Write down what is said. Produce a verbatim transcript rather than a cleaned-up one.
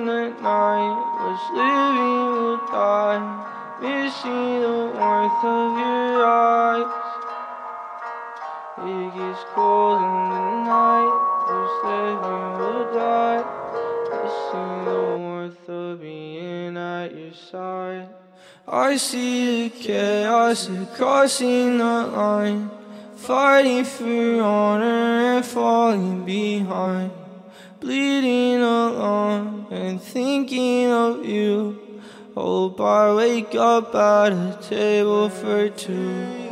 in the night, was living or die, missing the warmth of your eyes. It gets cold in the night, was living or die, missing the warmth of being at your side. I see the chaos crossing the line, fighting for your honor and falling behind, bleeding along and thinking of you. Hope I wake up at a table for two.